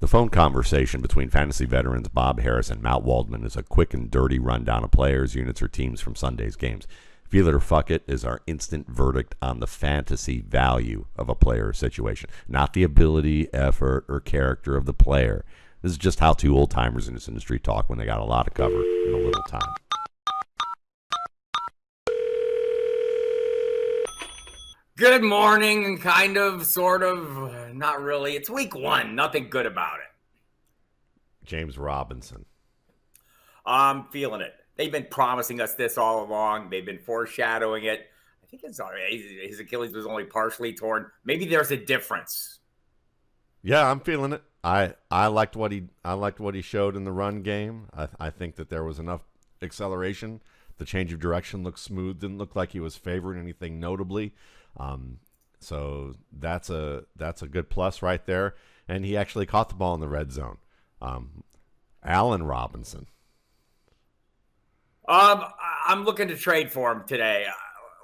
The phone conversation between fantasy veterans Bob Harris and Matt Waldman is a quick and dirty rundown of players, units, or teams from Sunday's games. Feel it or fuck it is our instant verdict on the fantasy value of a player or situation, not the ability, effort, or character of the player. This is just how two old-timers in this industry talk when they got a lot to cover in a little time. Good morning, kind of, sort of, not really. It's week one. Nothing good about it. James Robinson. I'm feeling it. They've been promising us this all along. They've been foreshadowing it. I think it's all right. His Achilles was only partially torn. Maybe there's a difference. Yeah, I'm feeling it. I liked what he showed in the run game. I think that there was enough acceleration. The change of direction looked smooth. Didn't look like he was favoring anything notably. So that's a good plus right there. And he actually caught the ball in the red zone. Allen Robinson. I'm looking to trade for him today.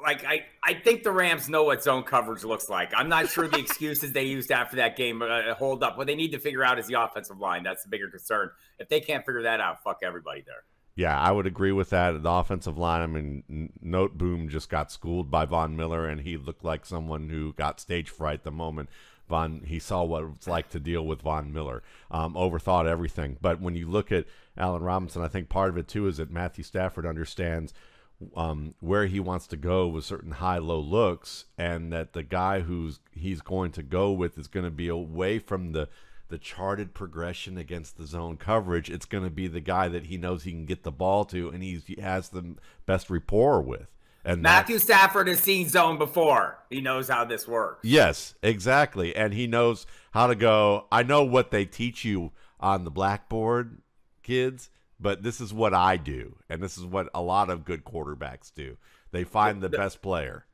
I think the Rams know what zone coverage looks like. I'm not sure the excuses they used after that game hold up. What they need to figure out is the offensive line. That's the bigger concern. If they can't figure that out, fuck everybody there. Yeah, I would agree with that. The offensive line, I mean, Note Boom just got schooled by Von Miller, and he looked like someone who got stage fright the moment he saw what it's like to deal with Von Miller. Overthought everything. But when you look at Allen Robinson, I think part of it, too, is that Matthew Stafford understands where he wants to go with certain high-low looks, and that the guy who's he's going to go with is going to be away from the charted progression against the zone coverage. It's going to be the guy that he knows he can get the ball to, and he has the best rapport with. And Matthew Stafford has seen zone before. He knows how this works. Yes, exactly. And he knows how to go. I know what they teach you on the blackboard, kids, but this is what I do, and this is what a lot of good quarterbacks do. They find the best player.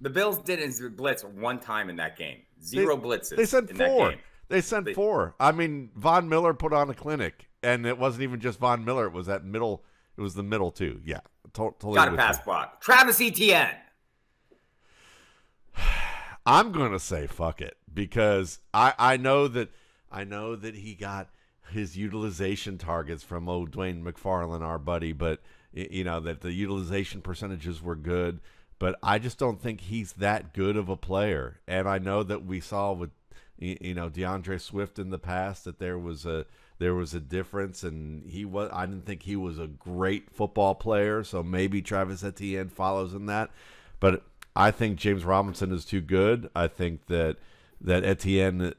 The Bills didn't blitz one time in that game. Zero blitzes. They sent four. They sent four. I mean, Von Miller put on a clinic, and it wasn't even just Von Miller. It was that middle. It was the middle too. Yeah, totally. Got a pass block. Travis Etienne. I'm gonna say fuck it, because I know that he got his utilization targets from old Dwayne McFarlane, our buddy, but you know that the utilization percentages were good, but I just don't think he's that good of a player. And I know that we saw with, you know, DeAndre Swift in the past that there was a difference, and I didn't think he was a great football player, so maybe Travis Etienne follows in that. But I think James Robinson is too good. I think that Etienne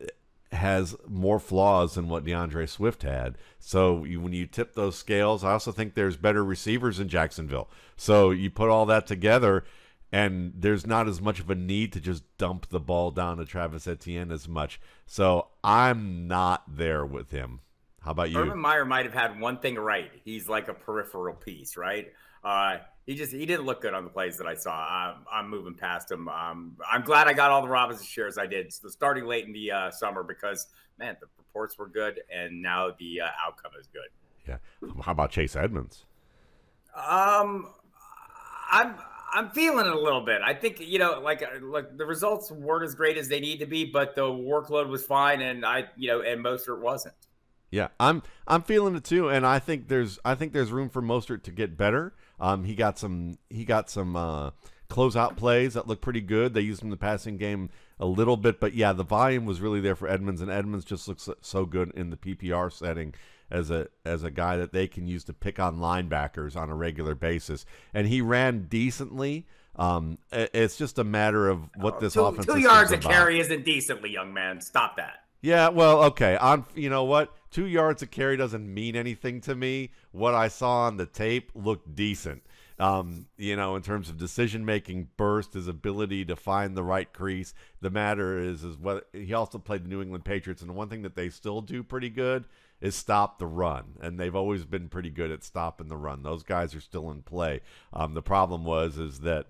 has more flaws than what DeAndre Swift had. So when you tip those scales, I also think there's better receivers in Jacksonville. So you put all that together, and there's not as much of a need to just dump the ball down to Travis Etienne as much. So I'm not there with him. How about you? Urban Meyer might have had one thing right. He's like a peripheral piece, right? He didn't look good on the plays that I saw. I'm moving past him. I'm glad I got all the Robinson shares I did, so starting late in the summer, because, man, the reports were good, and now the outcome is good. Yeah. How about Chase Edmonds? I'm feeling it a little bit. I think, you know, like the results weren't as great as they need to be, but the workload was fine, and and Mostert wasn't. Yeah, I'm feeling it too, and I think there's room for Mostert to get better. He got some closeout plays that looked pretty good. They used him in the passing game a little bit, but yeah, the volume was really there for Edmonds, and Edmonds just looks so good in the PPR setting as a guy that they can use to pick on linebackers on a regular basis. And he ran decently. It's just a matter of what this offense is about. 2 yards a carry isn't decently, young man. Stop that. Yeah, well, okay. You know what? 2 yards a carry doesn't mean anything to me. What I saw on the tape looked decent. You know, in terms of decision-making, burst, his ability to find the right crease. The matter is whether he also played the New England Patriots, and one thing that they still do pretty good is stop the run, and they've always been pretty good at stopping the run. Those guys are still in play. The problem is that,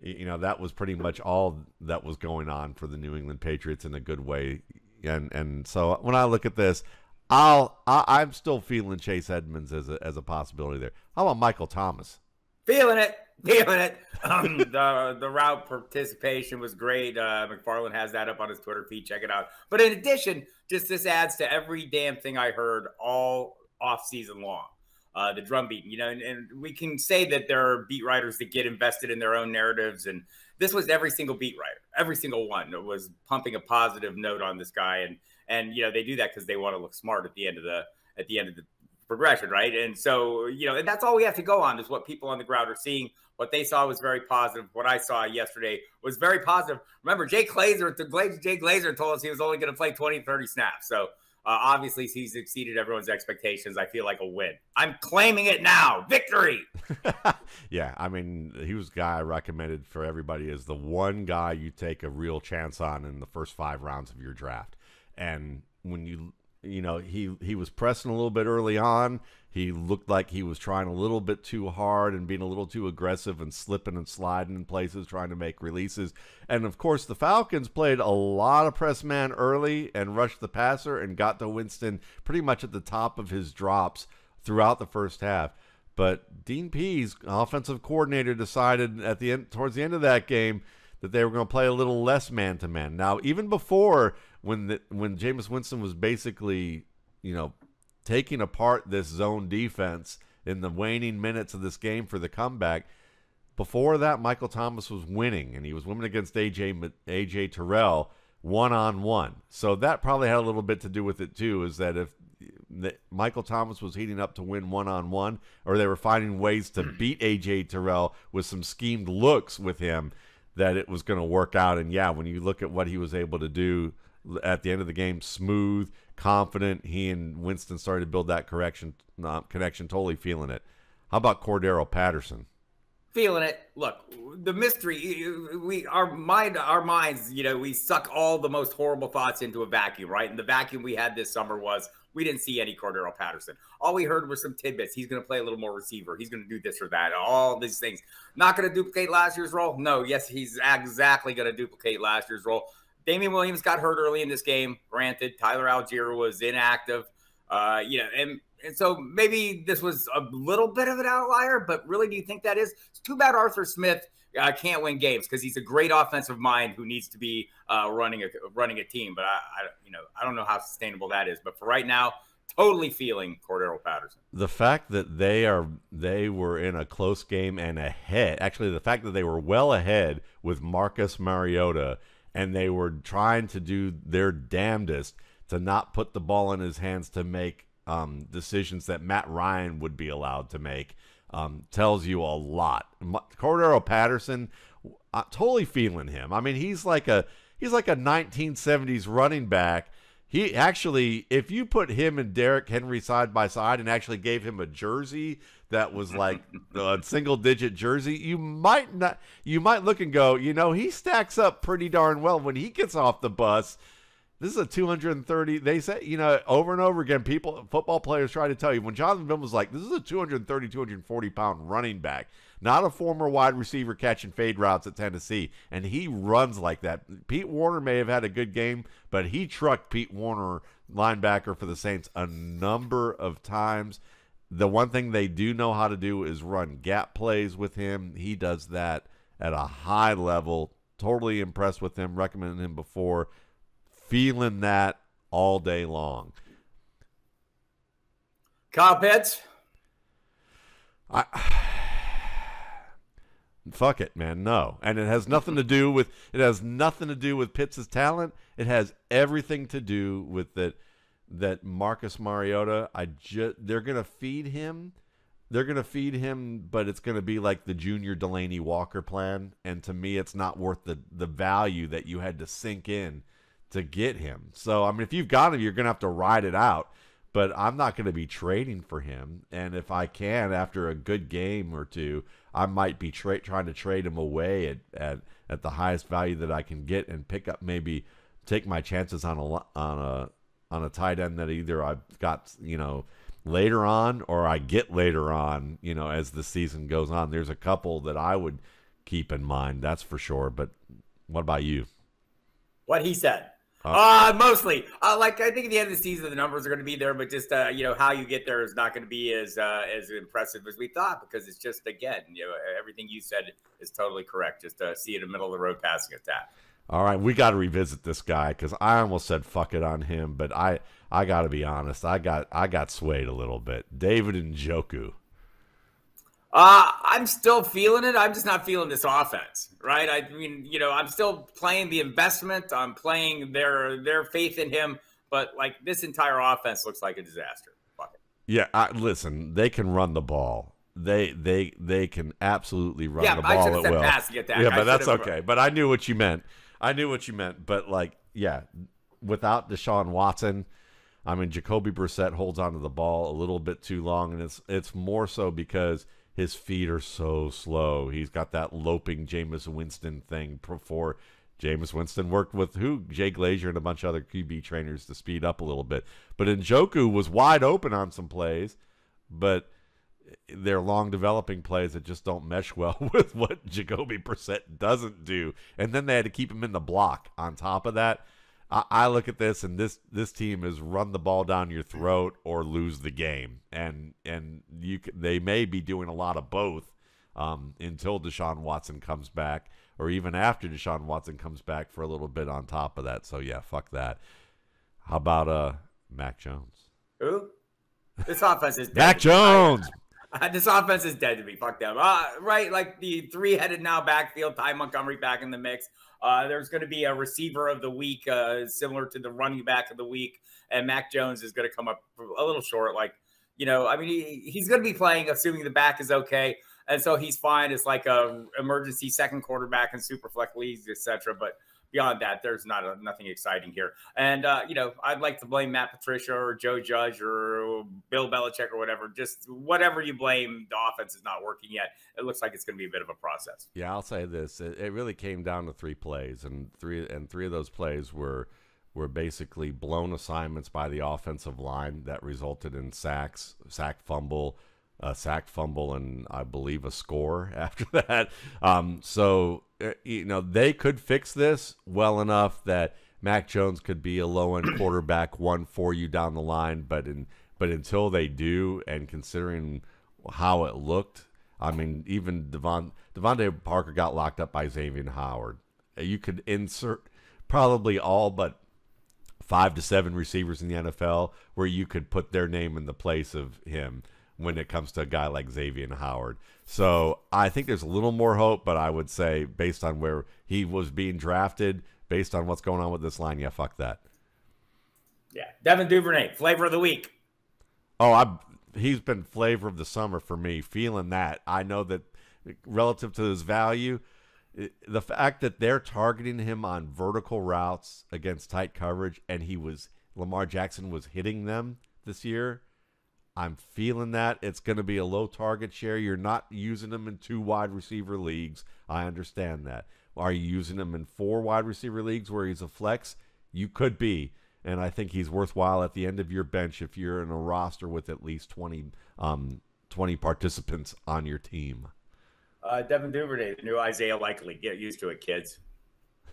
you know, that was pretty much all that was going on for the New England Patriots in a good way. And so when I look at this, I'm still feeling Chase Edmonds as a possibility there. How about Michael Thomas? Feeling it. The route participation was great. McFarlane has that up on his Twitter feed. Check it out. But in addition, just this adds to every damn thing I heard all offseason long. The drumbeat, you know, and we can say that there are beat writers that get invested in their own narratives. And this was every single beat writer, every single one was pumping a positive note on this guy. And, you know, they do that because they want to look smart at the end of the, progression. Right. And so, you know, and that's all we have to go on is what people on the ground are seeing. What they saw was very positive. What I saw yesterday was very positive. Remember, Jay Glazer told us he was only going to play 20, 30 snaps. So, obviously, he's exceeded everyone's expectations. I feel like a win. I'm claiming it now. Victory. Yeah, I mean, he was the guy I recommended for everybody as the one guy you take a real chance on in the first 5 rounds of your draft. And when you know, he was pressing a little bit early on. He looked like he was trying a little bit too hard and being a little too aggressive and slipping and sliding in places, trying to make releases. And, of course, the Falcons played a lot of press man early and rushed the passer and got to Winston pretty much at the top of his drops throughout the first half. But Dean Pease, offensive coordinator, decided at the end, towards the end of that game, that they were going to play a little less man-to-man. Now, even before when Jameis Winston was basically, you know, taking apart this zone defense in the waning minutes of this game for the comeback. Before that, Michael Thomas was winning, and he was winning against AJ Terrell one-on-one. So that probably had a little bit to do with it too, is that if Michael Thomas was heating up to win one-on-one, or they were finding ways to beat AJ Terrell with some schemed looks with him, that it was going to work out. And yeah, when you look at what he was able to do at the end of the game, smooth, confident. He and Winston started to build that connection, totally feeling it. How about Cordarrelle Patterson? Feeling it. Look, the mystery, our minds, you know, we suck all the most horrible thoughts into a vacuum, right? And the vacuum we had this summer was we didn't see any Cordarrelle Patterson. All we heard were some tidbits. He's going to play a little more receiver. He's going to do this or that, all these things. Not going to duplicate last year's role? No, yes, he's exactly going to duplicate last year's role. Damian Williams got hurt early in this game. Granted, Tyler Algier was inactive. You know, and so maybe this was a little bit of an outlier, but really, do you think that is? It's too bad Arthur Smith can't win games because he's a great offensive mind who needs to be running a team. But I don't know how sustainable that is. But for right now, totally feeling Cordarrelle Patterson. The fact that they were in a close game and ahead. Actually, the fact that they were well ahead with Marcus Mariota. And they were trying to do their damnedest to not put the ball in his hands to make decisions that Matt Ryan would be allowed to make. Tells you a lot. Cordarrelle Patterson, I'm totally feeling him. I mean, he's like a 1970s running back. He actually, if you put him and Derrick Henry side by side and actually gave him a jersey that was like a single-digit jersey, you might look and go, you know, he stacks up pretty darn well when he gets off the bus. This is a 230. They say, you know, over and over again, football players try to tell you when Jonathan Vilm was like, this is a 230, 240-pound running back, not a former wide receiver catching fade routes at Tennessee. And he runs like that. Pete Werner may have had a good game, but he trucked Pete Werner, linebacker for the Saints, a number of times. The one thing they do know how to do is run gap plays with him. He does that at a high level. Totally impressed with him, recommended him before. Feeling that all day long. Kyle Pitts? Fuck it, man. No. And it has nothing to do with Pitts' talent. It has everything to do with that Marcus Mariota, they're going to feed him. They're going to feed him, but it's going to be like the junior Delaney Walker plan, and to me it's not worth the value that you had to sink in to get him. So, I mean, if you've got him, you're going to have to ride it out, but I'm not going to be trading for him. And if I can, after a good game or two, I might be trying to trade him away at the highest value that I can get and pick up, maybe take my chances on a tight end that either I've got, you know, later on or I get later on, you know, as the season goes on. There's a couple that I would keep in mind, that's for sure. But what about you? What he said. Mostly. Like, I think at the end of the season, the numbers are going to be there, but just, you know, how you get there is not going to be as impressive as we thought, because it's just, again, you know, everything you said is totally correct. Just see it in the middle of the road passing attack. All right, we got to revisit this guy because I almost said fuck it on him, but I got to be honest, I got swayed a little bit. David Njoku. I'm still feeling it. I'm just not feeling this offense, right? I mean, you know, I'm still playing the investment. I'm playing their faith in him, but like this entire offense looks like a disaster. Fuck it. Yeah, listen, they can run the ball. They can absolutely run the ball at will. Yeah, I should have said pass to get that. Yeah, but that's okay. But I knew what you meant. But like, yeah, without Deshaun Watson, I mean, Jacoby Brissett holds onto the ball a little bit too long, and it's more so because his feet are so slow. He's got that loping Jameis Winston thing before. Jameis Winston worked with Jay Glazer and a bunch of other QB trainers to speed up a little bit. But Njoku was wide open on some plays, but they're long developing plays that just don't mesh well with what Jacoby Brissett doesn't do. And then they had to keep him in the block on top of that. I look at this, and this team is run the ball down your throat or lose the game, and they may be doing a lot of both until Deshaun Watson comes back, or even after Deshaun Watson comes back for a little bit on top of that. So yeah, fuck that. How about Mac Jones? Who? This offense is dead. Mac Jones. This offense is dead to me. Fuck them. Right, like the three-headed now backfield. Ty Montgomery back in the mix. There's going to be a receiver of the week, similar to the running back of the week, and Mac Jones is going to come up a little short. Like, you know, I mean, he's going to be playing, assuming the back is okay, and so he's fine. It's like a emergency second quarterback in super flex leagues, etc. But beyond that, there's nothing exciting here. And, you know, I'd like to blame Matt Patricia or Joe Judge or Bill Belichick or whatever. Just whatever you blame, the offense is not working yet. It looks like it's going to be a bit of a process. Yeah, I'll say this. It really came down to three plays, and three of those plays were basically blown assignments by the offensive line that resulted in sacks, sack fumble, and I believe a score after that. So, you know, they could fix this well enough that Mac Jones could be a low-end quarterback one for you down the line. But until they do, and considering how it looked, I mean, even Devontae Parker got locked up by Xavier Howard. You could insert probably all but 5 to 7 receivers in the NFL where you could put their name in the place of him when it comes to a guy like Xavier Howard. So I think there's a little more hope, but I would say based on where he was being drafted, based on what's going on with this line, yeah, fuck that. Yeah, Devin Duvernay, flavor of the week. Oh, he's been flavor of the summer for me, feeling that. I know that relative to his value, the fact that they're targeting him on vertical routes against tight coverage, and Lamar Jackson was hitting them this year, I'm feeling that. It's going to be a low target share. You're not using them in 2 wide receiver leagues. I understand that. Are you using them in 4 wide receiver leagues where he's a flex? You could be, and I think he's worthwhile at the end of your bench if you're in a roster with at least 20 participants on your team. Devin Duvernay, the new Isaiah Likely. Get used to it, kids.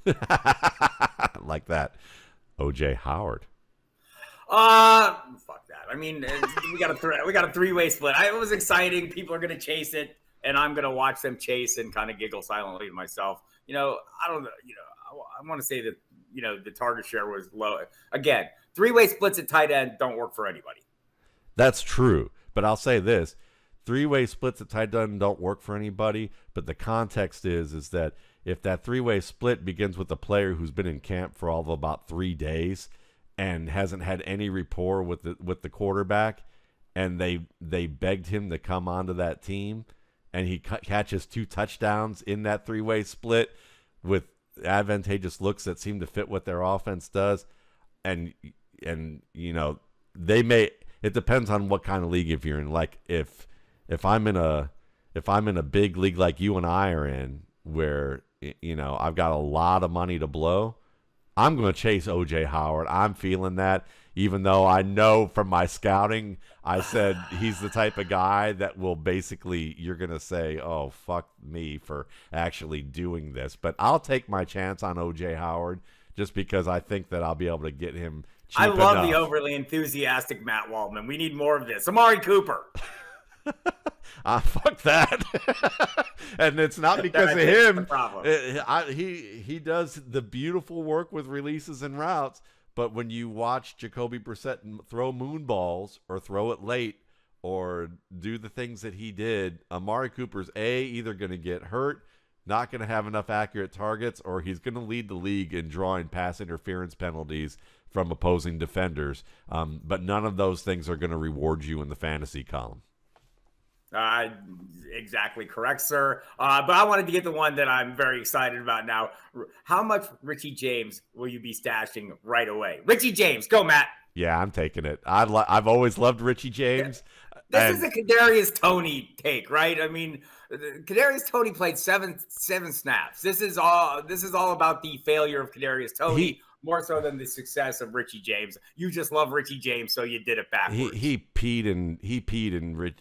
Like that. O.J. Howard. Fuck that. I mean, we got a three-way split. It was exciting. People are going to chase it, and I'm going to watch them chase and kind of giggle silently to myself. You know, I don't know. You know, I want to say that, you know, the target share was low. Again, three-way splits at tight end don't work for anybody. That's true. But I'll say this. Three-way splits at tight end don't work for anybody, but the context is that if that three-way split begins with a player who's been in camp for all of about 3 days and hasn't had any rapport with the quarterback, and they begged him to come onto that team, and he catches 2 touchdowns in that three-way split with advantageous looks that seem to fit what their offense does, and you know, it depends on what kind of league if you're in. Like if I'm in a big league like you and I are in, where, you know, I've got a lot of money to blow, I'm going to chase O.J. Howard. I'm feeling that, even though I know from my scouting, I said he's the type of guy that will basically, you're going to say, oh, fuck me for actually doing this. But I'll take my chance on O.J. Howard just because I think that I'll be able to get him cheap enough. I love the overly enthusiastic Matt Waldman. We need more of this. Amari Cooper. Fuck that. And it's not because of him. He does the beautiful work with releases and routes, but when you watch Jacoby Brissett throw moon balls or throw it late or do the things that he did, Amari Cooper's either going to get hurt, not going to have enough accurate targets, or he's going to lead the league in drawing pass interference penalties from opposing defenders. But none of those things are going to reward you in the fantasy column. Exactly correct, sir. But I wanted to get the one that I'm very excited about now. How much Richie James will you be stashing right away? Richie James, go, Matt. Yeah, I'm taking it. I've always loved Richie James. This is a Kadarius Toney take, right? I mean, Kadarius Toney played seven snaps. This is all about the failure of Kadarius Toney, more so than the success of Richie James. You just love Richie James, so you did it backwards. He peed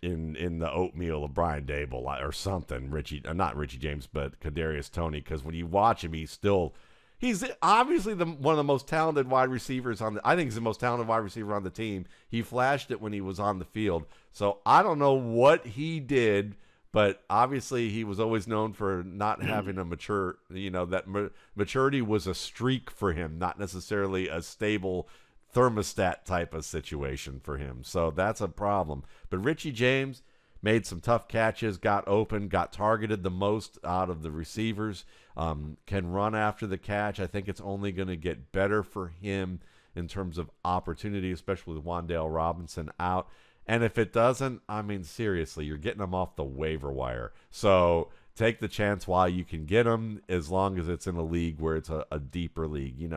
in the oatmeal of Brian Daboll or something. Not Richie James, but Kadarius Toney, because when you watch him, he's obviously one of the most talented wide receivers on I think he's the most talented wide receiver on the team. He flashed it when he was on the field. So I don't know what he did, but obviously he was always known for not having a mature, that maturity was a streak for him, not necessarily a stable thermostat type of situation for him. So that's a problem. But Richie James made some tough catches, got open, got targeted the most out of the receivers, can run after the catch. I think it's only going to get better for him in terms of opportunity, especially with Wandale Robinson out. And if it doesn't, I mean, seriously, you're getting him off the waiver wire. So take the chance while you can get him, as long as it's in a league where it's a deeper league.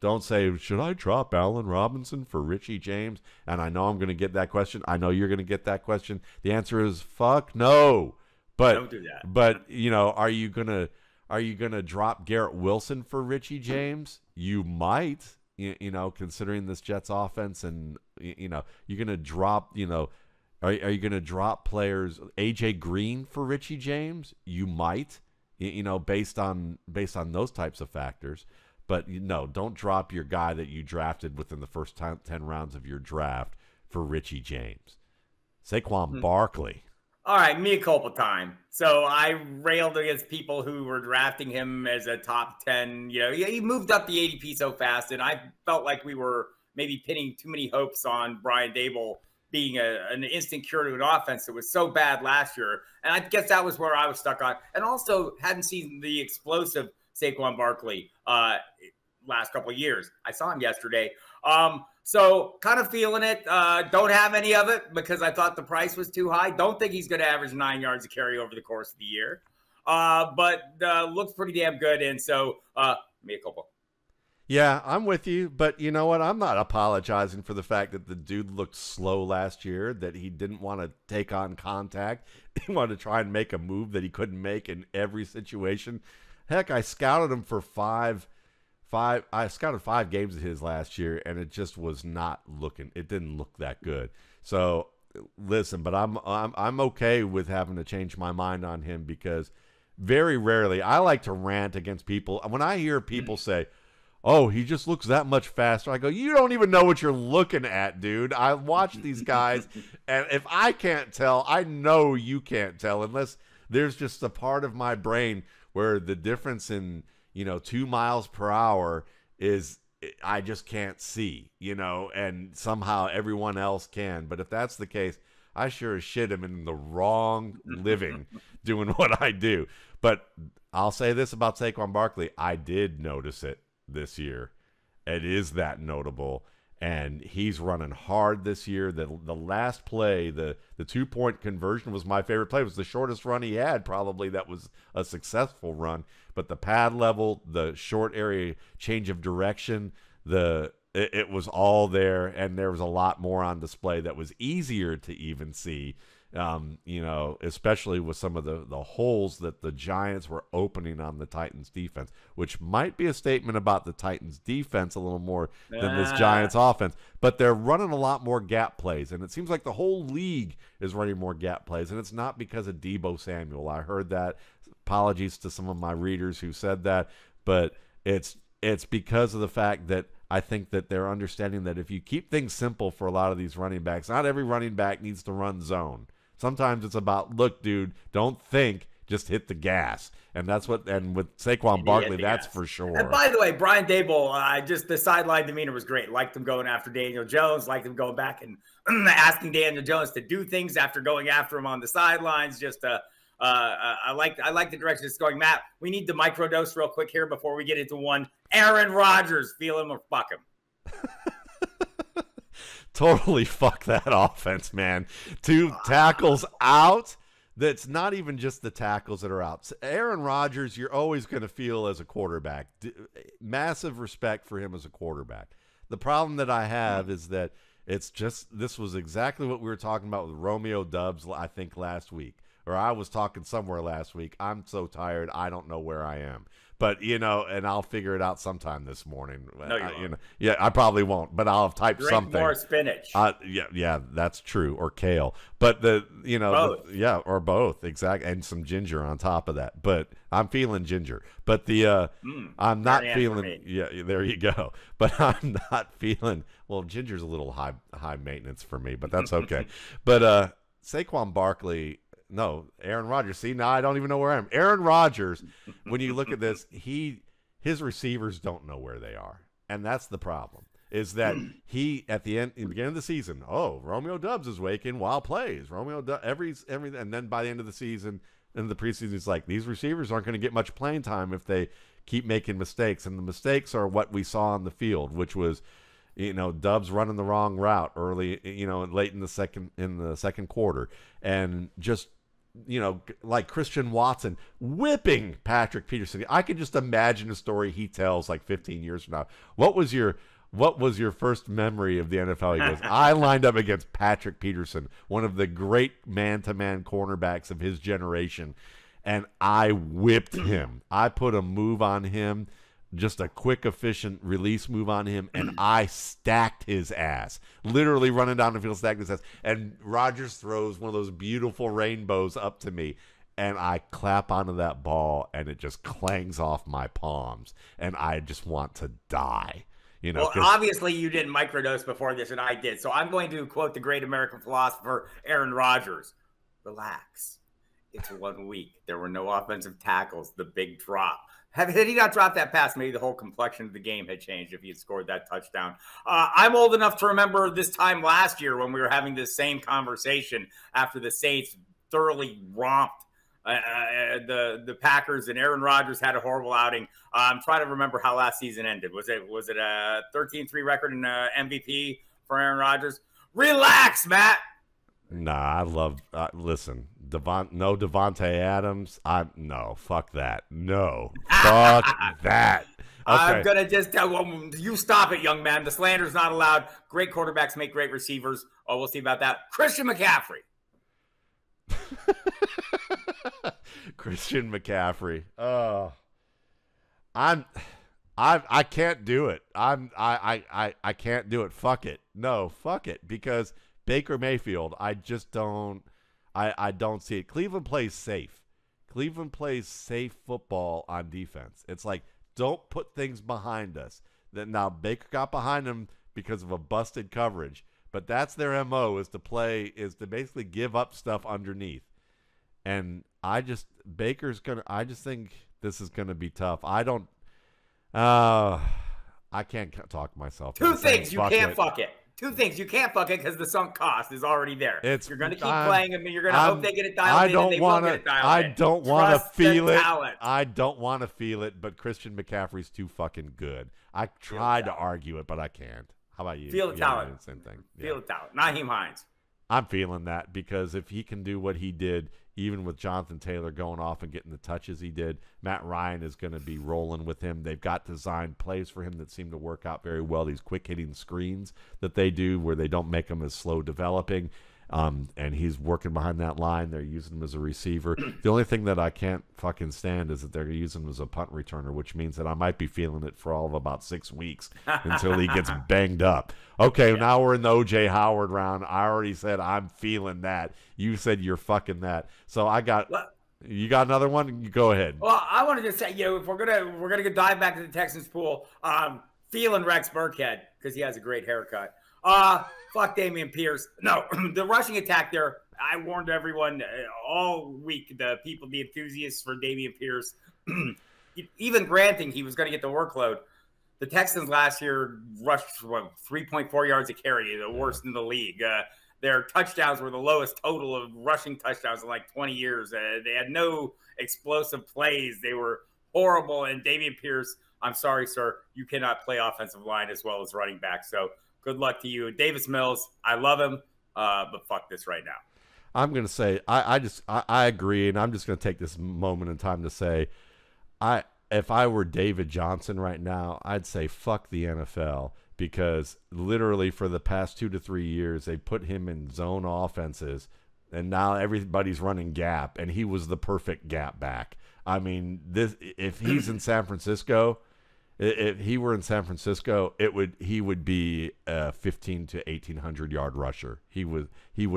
Don't say, should I drop Allen Robinson for Richie James? And I know I'm going to get that question. I know you're going to get that question. The answer is fuck no. But don't do that. But are you going to drop Garrett Wilson for Richie James? You might, considering this Jets offense, and you're going to drop, Are you going to drop players, A.J. Green for Richie James? You might, based on those types of factors. But, don't drop your guy that you drafted within the first 10 rounds of your draft for Richie James. Saquon Barkley. All right, mea culpa time. So I railed against people who were drafting him as a top 10. He moved up the ADP so fast, and I felt like we were maybe pinning too many hopes on Brian Daboll being an instant cure to an offense that was so bad last year. And I guess that was where I was stuck on. And also hadn't seen the explosive Saquon Barkley last couple of years. I saw him yesterday. So kind of feeling it. Don't have any of it because I thought the price was too high. Don't think he's going to average 9 yards a carry over the course of the year. But looks pretty damn good. And so mea culpa. Yeah, I'm with you, but you know what? I'm not apologizing for the fact that the dude looked slow last year, that he didn't want to take on contact. He wanted to try and make a move that he couldn't make in every situation. Heck, I scouted him for five games of his last year, and it just was not looking. It didn't look that good. So listen, but I'm okay with having to change my mind on him, because very rarely I like to rant against people. When I hear people say, oh, he just looks that much faster, I go, you don't even know what you're looking at, dude. I watch these guys, and if I can't tell, I know you can't tell, unless there's just a part of my brain where the difference in, 2 miles per hour is, I just can't see, and somehow everyone else can. But if that's the case, I sure as shit am in the wrong living doing what I do. But I'll say this about Saquon Barkley. I did notice it this year. It is that notable, and he's running hard this year. The last play, the 2-point conversion was my favorite play. It was the shortest run he had, probably. That was a successful run, but the pad level, the short area change of direction, it was all there, and there was a lot more on display that was easier to even see. Especially with some of the holes that the Giants were opening on the Titans defense, which might be a statement about the Titans defense a little more than this Giants offense, but they're running a lot more gap plays. And it seems like the whole league is running more gap plays, and it's not because of Deebo Samuel. I heard that. Apologies to some of my readers who said that, but it's because of the fact that I think that they're understanding that if you keep things simple for a lot of these running backs, not every running back needs to run zone. Sometimes it's about, look, dude, don't think, just hit the gas. And that's what, and with Saquon Barkley, that's for sure. And by the way, Brian Daboll, just the sideline demeanor was great. Liked him going after Daniel Jones, liked him going back and asking Daniel Jones to do things after going after him on the sidelines. Just I like the direction it's going. Matt, we need the microdose real quick here before we get into one. Aaron Rodgers, feel him or fuck him. Totally fuck that offense, man. 2 tackles out. That's not even just the tackles that are out. Aaron Rodgers, you're always going to feel as a quarterback. Massive respect for him as a quarterback. The problem that I have is that it's just, this was exactly what we were talking about with Romeo Dubs, I think, last week. Or I was talking somewhere last week. I'm so tired, I don't know where I am. But, you know, and I'll figure it out sometime this morning. No, you won't. You know, yeah, I probably won't, but I'll have typed something. Drink more spinach. Yeah, that's true. Or kale. But, you know, or both. Exactly. And some ginger on top of that. But I'm feeling ginger. But the I'm not feeling – yeah, there you go. But I'm not feeling – well, ginger's a little high maintenance for me, but that's okay. But Saquon Barkley – no, Aaron Rodgers. See, now I don't even know where I am. Aaron Rodgers, when you look at this, his receivers don't know where they are. And that's the problem, is that he, at the end, in the beginning of the season, oh, Romeo Dubs is making wild plays. Romeo Dubs, every, and then by the end of the season, in the preseason, he's like, these receivers aren't going to get much playing time if they keep making mistakes. And the mistakes are what we saw on the field, which was, you know, Dubs running the wrong route early, you know, late in the second quarter, and just, you know, like Christian Watson whipping Patrick Peterson. I can just imagine a story he tells like 15 years from now. What was your first memory of the NFL? He goes, I lined up against Patrick Peterson, one of the great man-to-man cornerbacks of his generation, and I whipped him. I put a move on him, just a quick, efficient release move on him, and I stacked his ass. Literally running down the field, stacked his ass. And Rodgers throws one of those beautiful rainbows up to me, and I clap onto that ball, and it just clangs off my palms, and I just want to die. You know, well, obviously you didn't microdose before this, and I did. So I'm going to quote the great American philosopher Aaron Rodgers. Relax. It's 1 week. There were no offensive tackles. The big drop. Had he not dropped that pass, maybe the whole complexion of the game had changed if he had scored that touchdown. I'm old enough to remember this time last year when we were having this same conversation after the Saints thoroughly romped the Packers, and Aaron Rodgers had a horrible outing. I'm trying to remember how last season ended. Was it a 13-3 record and MVP for Aaron Rodgers? Relax, Matt. Nah, I love listen. Devontae Adams. No, fuck that. No, fuck that. Okay. I'm gonna just tell you, stop it, young man. The slander's not allowed. Great quarterbacks make great receivers. Oh, we'll see about that. Christian McCaffrey. Christian McCaffrey. Oh, I can't do it. I can't do it. Fuck it. No, fuck it. Because Baker Mayfield, I just don't. I don't see it. Cleveland plays safe. Cleveland plays safe football on defense. It's like, don't put things behind us. Now, Baker got behind him because of a busted coverage, but that's their MO, is to basically give up stuff underneath. And I just think this is going to be tough. I can't talk myself. Two things. You can't fuck it. Two things. You can't fuck it because the sunk cost is already there. You're going to keep playing them, and you're going to hope they get it dialed in, and they will get it dialed in. I don't want to feel it. I don't want to feel it, but Christian McCaffrey's too fucking good. I try to argue it, but I can't. How about you? Feel the talent. Same thing. Feel the talent. Naheem Hines. I'm feeling that because if he can do what he did, even with Jonathan Taylor going off and getting the touches he did, Matt Ryan is going to be rolling with him. They've got designed plays for him that seem to work out very well, these quick-hitting screens that they do where they don't make him as slow developing, and he's working behind that line. They're using him as a receiver. The only thing that I can't fucking stand is that they're using him as a punt returner, which means that I might be feeling it for all of about 6 weeks until he gets banged up. Okay, now we're in the O.J. Howard round. I already said I'm feeling that. You said you're fucking that. So I got – you got another one? Go ahead. Well, I want to just say, you know, if we're gonna dive back to the Texans pool, feeling Rex Burkhead because he has a great haircut. Fuck Dameon Pierce. No, the rushing attack there, I warned everyone all week, the people, the enthusiasts for Dameon Pierce, even granting he was going to get the workload. The Texans last year rushed for 3.4 yards a carry, the worst in the league. Their touchdowns were the lowest total of rushing touchdowns in like 20 years. They had no explosive plays. They were horrible. And Dameon Pierce, I'm sorry, sir, you cannot play offensive line as well as running back. So good luck to you. Davis Mills, I love him, but fuck this right now. I'm going to say I agree, and I'm just going to take this moment in time to say if I were David Johnson right now, I'd say fuck the NFL, because literally for the past 2 to 3 years, they put him in zone offenses, and now everybody's running gap, and he was the perfect gap back. I mean, this if he's in San Francisco, if he were in San Francisco, he would be a 1,500 to 1,800 yard rusher. He would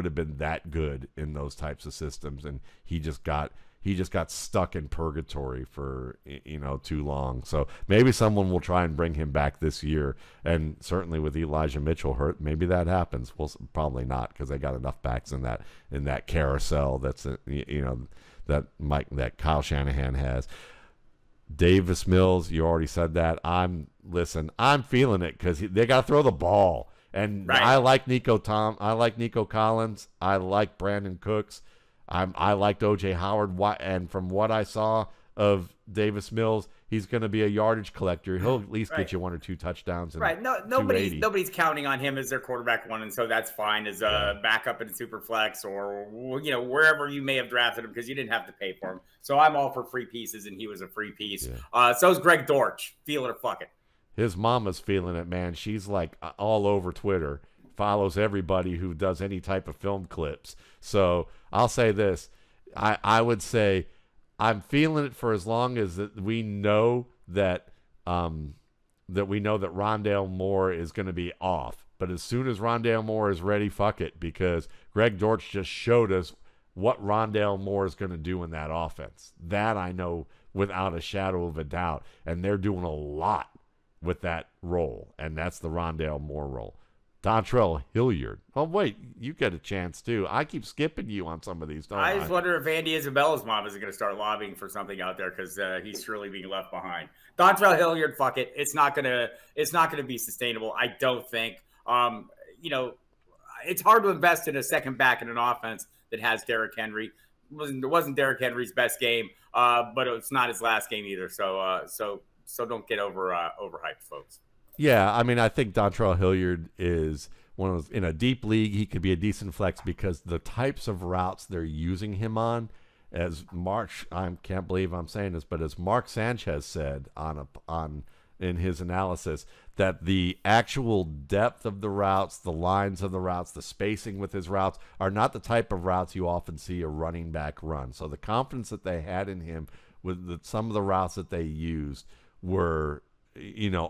have been that good in those types of systems, and he just got stuck in purgatory for, you know, too long. So maybe someone will try and bring him back this year, and certainly with Elijah Mitchell hurt, maybe that happens. Well, probably not, because they got enough backs in that carousel that's that Kyle Shanahan has. Davis Mills, you already said that. I'm feeling it because they got to throw the ball, and right. I like I like Nico Collins. I like Brandon Cooks. I liked O.J. Howard. And from what I saw of Davis Mills, he's going to be a yardage collector. He'll at least get you 1 or 2 touchdowns. Right. No, nobody's counting on him as their quarterback one, and so that's fine as a backup in Superflex or wherever you may have drafted him because you didn't have to pay for him. So I'm all for free pieces, and he was a free piece. Yeah. So is Greg Dortch. Feel it or fuck it. His mama's feeling it, man. She's like all over Twitter. Follows everybody who does any type of film clips. So I'll say this. I would say I'm feeling it for as long as we know that Rondale Moore is going to be off. But as soon as Rondale Moore is ready, fuck it, because Greg Dortch just showed us what Rondale Moore is going to do in that offense. That I know without a shadow of a doubt. And they're doing a lot with that role, and that's the Rondale Moore role. Dontrell Hilliard. Oh, wait, you get a chance, too. I keep skipping you on some of these. I just wonder if Andy Isabella's mom isn't going to start lobbying for something out there, because he's surely being left behind. Dontrell Hilliard, fuck it. It's not gonna be sustainable, I don't think. It's hard to invest in a second back in an offense that has Derrick Henry. It wasn't Derrick Henry's best game, but it's not his last game either. So so don't get overhyped, folks. Yeah, I mean, I think Dontrell Hilliard is one of those, in a deep league, he could be a decent flex because the types of routes they're using him on, as I can't believe I'm saying this, but as Mark Sanchez said in his analysis, that the actual depth of the routes, the lines of the routes, the spacing with his routes are not the type of routes you often see a running back run. So the confidence that they had in him with some of the routes that they used were,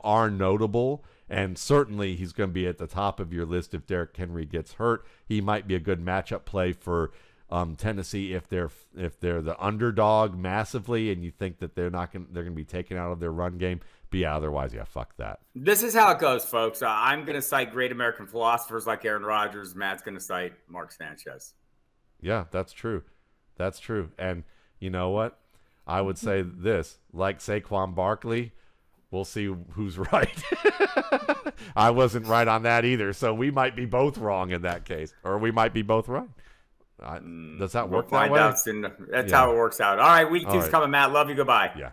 are notable, and certainly he's going to be at the top of your list. If Derrick Henry gets hurt, he might be a good matchup play for Tennessee if they're the underdog massively, and you think that they're going to be taken out of their run game. But yeah, otherwise, yeah, fuck that. This is how it goes, folks. I'm going to cite great American philosophers like Aaron Rodgers. Matt's going to cite Mark Sanchez. Yeah, that's true. That's true. And you know what? I would say this, like Saquon Barkley. We'll see who's right. I wasn't right on that either, so we might be both wrong in that case, or we might be both right. Does that work that way? We'll find out soon. That's how it works out. All right, week two's coming, Matt. Love you. Goodbye. Yeah.